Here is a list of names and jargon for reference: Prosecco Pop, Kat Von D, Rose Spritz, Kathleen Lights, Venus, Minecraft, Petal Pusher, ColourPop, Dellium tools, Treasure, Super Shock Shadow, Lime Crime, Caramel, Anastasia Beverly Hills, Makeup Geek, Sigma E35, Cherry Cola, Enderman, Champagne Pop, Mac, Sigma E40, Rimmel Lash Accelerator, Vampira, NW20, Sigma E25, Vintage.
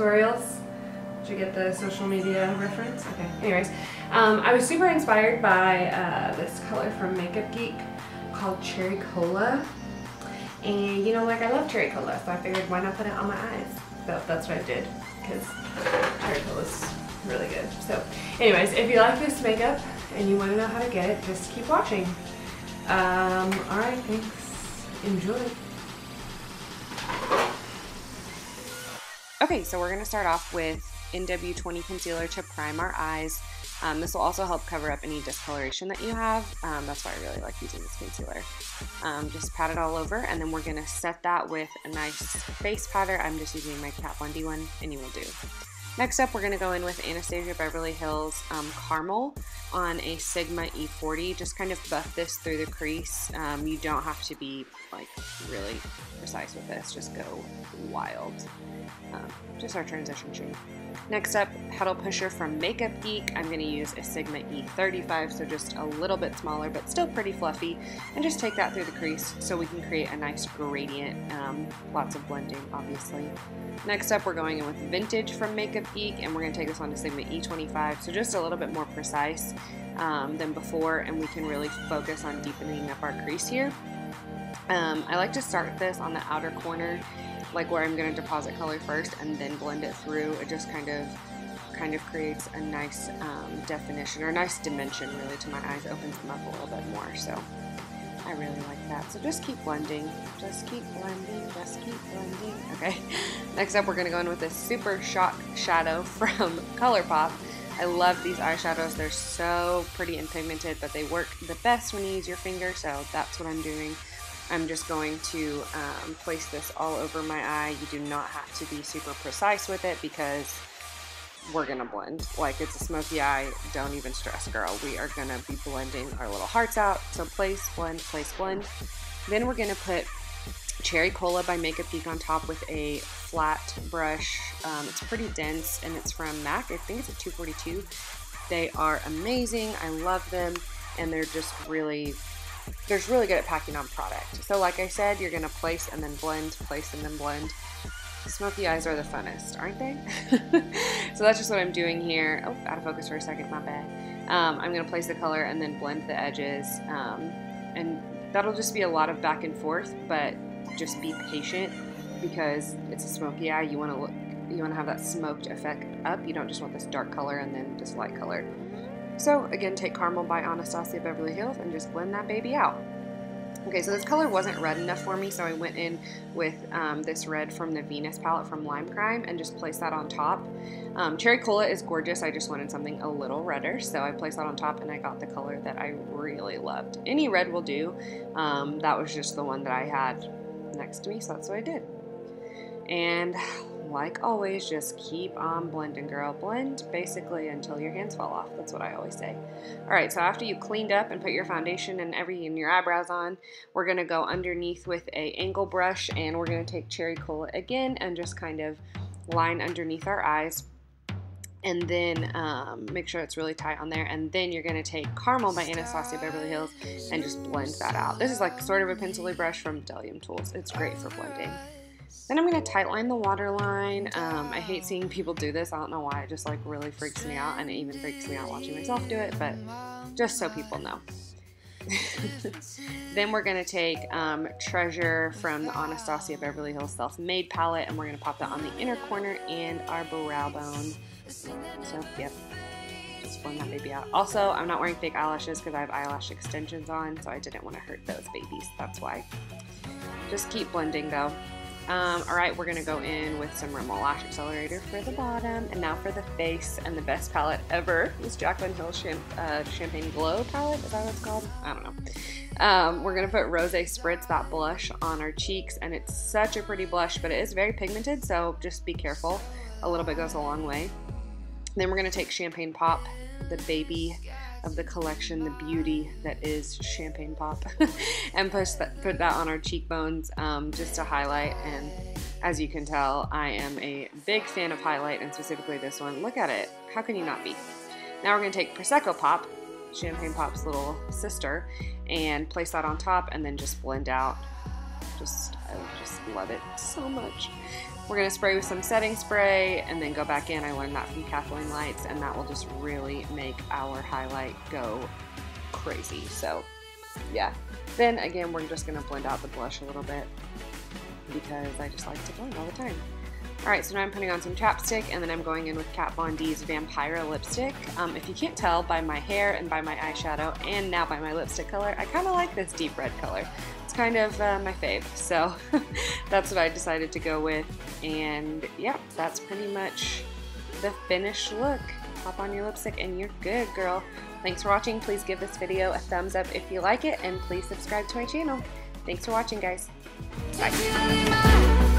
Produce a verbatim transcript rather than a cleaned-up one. tutorials. Did you get the social media reference? Okay, anyways. Um, I was super inspired by uh, this color from Makeup Geek called Cherry Cola. And you know, like, I love Cherry Cola, so I figured why not put it on my eyes? So that's what I did, because Cherry Cola is really good. So anyways, if you like this makeup and you want to know how to get it, just keep watching. Um, alright, thanks. Enjoy. Okay, so we're going to start off with N W twenty concealer to prime our eyes. Um, this will also help cover up any discoloration that you have. Um, that's why I really like using this concealer. Um, just pat it all over, and then we're going to set that with a nice face powder. I'm just using my Kat Von D one, and you will do. Next up, we're going to go in with Anastasia Beverly Hills um, Caramel on a Sigma E forty. Just kind of buff this through the crease. Um, you don't have to be like really precise with this. Just go wild. Um, just our transition shade. Next up, Petal Pusher from Makeup Geek. I'm going to use a Sigma E thirty-five, so just a little bit smaller, but still pretty fluffy. And just take that through the crease so we can create a nice gradient. Um, lots of blending, obviously. Next up, we're going in with Vintage from Makeup Geek, and we're going to take this on to Sigma E twenty-five, so just a little bit more precise um, than before, and we can really focus on deepening up our crease here. Um, I like to start this on the outer corner, like where I'm going to deposit color first and then blend it through. It just kind of kind of creates a nice um, definition, or a nice dimension really to my eyes, opens them up a little bit more, so I really like that. So just keep blending, just keep blending, just keep blending. Okay, next up we're going to go in with this Super Shock Shadow from ColourPop. I love these eyeshadows. They're so pretty and pigmented, but they work the best when you use your finger, so that's what I'm doing. I'm just going to um, place this all over my eye. You do not have to be super precise with it because we're gonna blend. Like, it's a smoky eye, don't even stress, girl. We are gonna be blending our little hearts out. So place, blend, place, blend. Then we're gonna put Cherry Cola by Makeup Geek on top with a flat brush. Um, it's pretty dense, and it's from Mac. I think it's a two forty-two. They are amazing, I love them, and they're just really, they're really good at packing on product. So like I said, you're gonna place and then blend, place and then blend. Smoky eyes are the funnest, aren't they? So that's just what I'm doing here. Oh, out of focus for a second, my bad. Um, I'm going to place the color and then blend the edges. Um, and that'll just be a lot of back and forth, but just be patient because it's a smoky eye. You want to look, you want to have that smoked effect up. You don't just want this dark color and then this light color. So again, take Caramel by Anastasia Beverly Hills and just blend that baby out. Okay, so this color wasn't red enough for me, so I went in with um, this red from the Venus palette from Lime Crime and just placed that on top. Um, Cherry Cola is gorgeous, I just wanted something a little redder, so I placed that on top and I got the color that I really loved. Any red will do. Um, that was just the one that I had next to me, so that's what I did. And like always, just keep on blending, girl. Blend basically until your hands fall off. That's what I always say. Alright, so after you cleaned up and put your foundation and everything in your eyebrows on, we're going to go underneath with a angle brush, and we're going to take Cherry Cola again and just kind of line underneath our eyes. And then um, make sure it's really tight on there, and then you're going to take Caramel by Anastasia Beverly Hills and just blend that out. This is like sort of a pencil-y brush from Dellium Tools. It's great for blending. Then I'm going to tightline the waterline. Um, I hate seeing people do this. I don't know why. It just like really freaks me out, and it even freaks me out watching myself do it, but just so people know. Then we're going to take um, Treasure from the Anastasia Beverly Hills Self-Made palette, and we're going to pop that on the inner corner and our brow bone. So, yep. Just blend that baby out. Also, I'm not wearing fake eyelashes because I have eyelash extensions on, so I didn't want to hurt those babies. That's why. Just keep blending, though. Um, Alright, we're going to go in with some Rimmel Lash Accelerator for the bottom. And now for the face, and the best palette ever is Jaclyn Hill's Champ uh, Champagne Glow palette. Is that what it's called? I don't know. Um, we're going to put Rose Spritz, that blush, on our cheeks. And it's such a pretty blush, but it is very pigmented, so just be careful. A little bit goes a long way. Then we're going to take Champagne Pop, the baby of the collection, the beauty that is Champagne Pop, and push that, put that on our cheekbones um, just to highlight. And as you can tell, I am a big fan of highlight, and specifically this one. Look at it. How can you not be? Now we're going to take Prosecco Pop, Champagne Pop's little sister, and place that on top and then just blend out. just, I just love it so much. We're going to spray with some setting spray and then go back in. I learned that from Kathleen Lights, and that will just really make our highlight go crazy. So yeah, then again, we're just going to blend out the blush a little bit because I just like to blend all the time. Alright, so now I'm putting on some chapstick, and then I'm going in with Kat Von D's Vampira lipstick. Um, if you can't tell by my hair and by my eyeshadow and now by my lipstick color, I kind of like this deep red color. It's kind of uh, my fave, so that's what I decided to go with. And yeah, that's pretty much the finished look. Pop on your lipstick and you're good, girl. Thanks for watching. Please give this video a thumbs up if you like it, and please subscribe to my channel. Thanks for watching, guys. Bye.